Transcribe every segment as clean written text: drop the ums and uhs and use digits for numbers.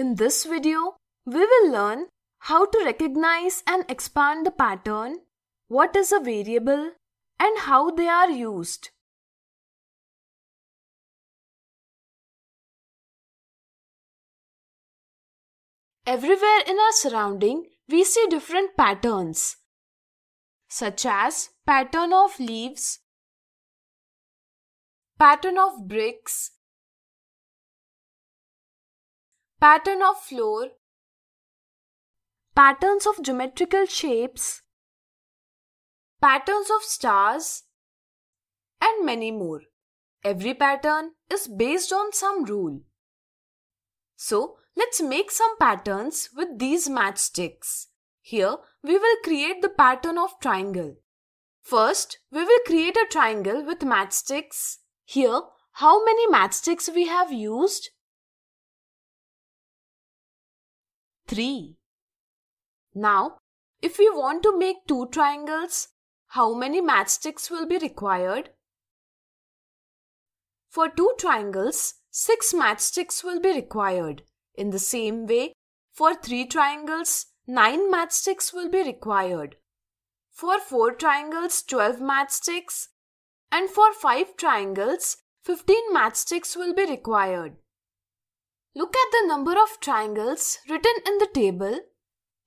In this video, we will learn how to recognize and expand the pattern, what is a variable, and how they are used. Everywhere in our surrounding, we see different patterns, such as pattern of leaves, pattern of bricks, pattern of floor, patterns of geometrical shapes, patterns of stars, and many more. Every pattern is based on some rule. So, let's make some patterns with these matchsticks. Here, we will create the pattern of triangle. First, we will create a triangle with matchsticks. Here, how many matchsticks we have used? 3. Now, if we want to make 2 triangles, how many matchsticks will be required? For 2 triangles, 6 matchsticks will be required. In the same way, for 3 triangles, 9 matchsticks will be required. For 4 triangles, 12 matchsticks. And for 5 triangles, 15 matchsticks will be required. Look at the number of triangles written in the table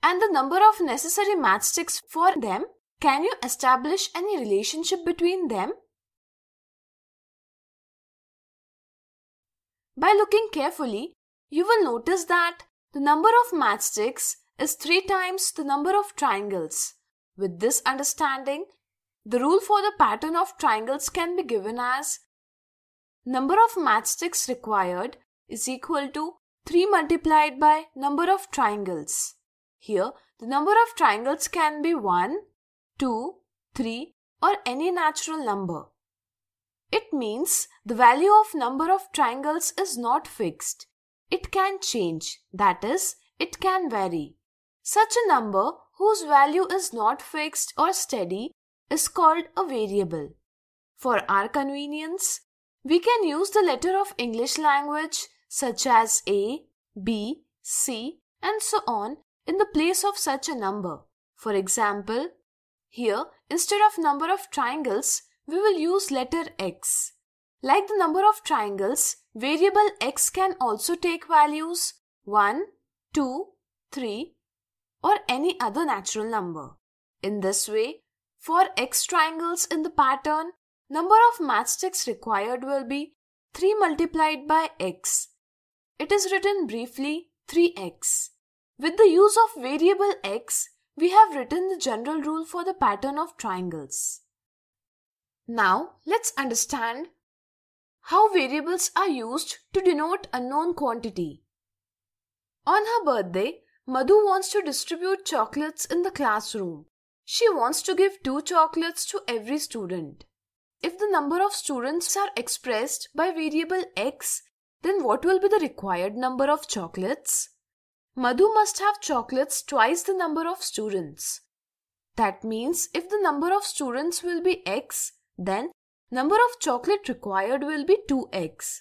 and the number of necessary matchsticks for them. Can you establish any relationship between them? By looking carefully, you will notice that the number of matchsticks is 3 times the number of triangles. With this understanding, the rule for the pattern of triangles can be given as number of matchsticks required is equal to 3 multiplied by number of triangles. Here, the number of triangles can be 1, 2, 3 or any natural number. It means the value of number of triangles is not fixed. It can change, that is, it can vary. Such a number whose value is not fixed or steady is called a variable. For our convenience, we can use the letter of English language such as A, B, C, and so on in the place of such a number. For example, here instead of number of triangles, we will use letter X. Like the number of triangles, variable X can also take values 1, 2, 3, or any other natural number. In this way, for X triangles in the pattern, number of matchsticks required will be 3 multiplied by X. It is written briefly 3x. With the use of variable x, we have written the general rule for the pattern of triangles. Now, let's understand how variables are used to denote unknown quantity. On her birthday, Madhu wants to distribute chocolates in the classroom. She wants to give 2 chocolates to every student. If the number of students are expressed by variable x, then what will be the required number of chocolates? Madhu must have chocolates twice the number of students. That means if the number of students will be x, then number of chocolate required will be 2x.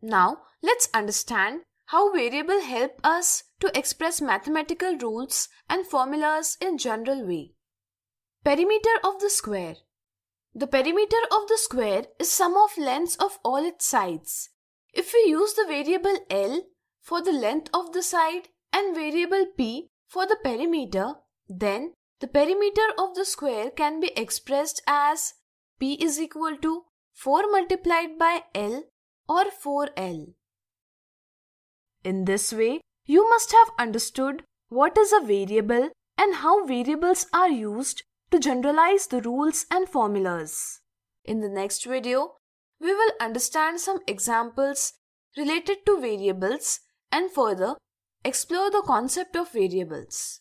Now let's understand how variables help us to express mathematical rules and formulas in general way. Perimeter of the square. The perimeter of the square is sum of lengths of all its sides. If we use the variable L for the length of the side and variable P for the perimeter, then the perimeter of the square can be expressed as P is equal to 4 multiplied by L or 4L. In this way, you must have understood what is a variable and how variables are used to generalize the rules and formulas. In the next video, we will understand some examples related to variables and further explore the concept of variables.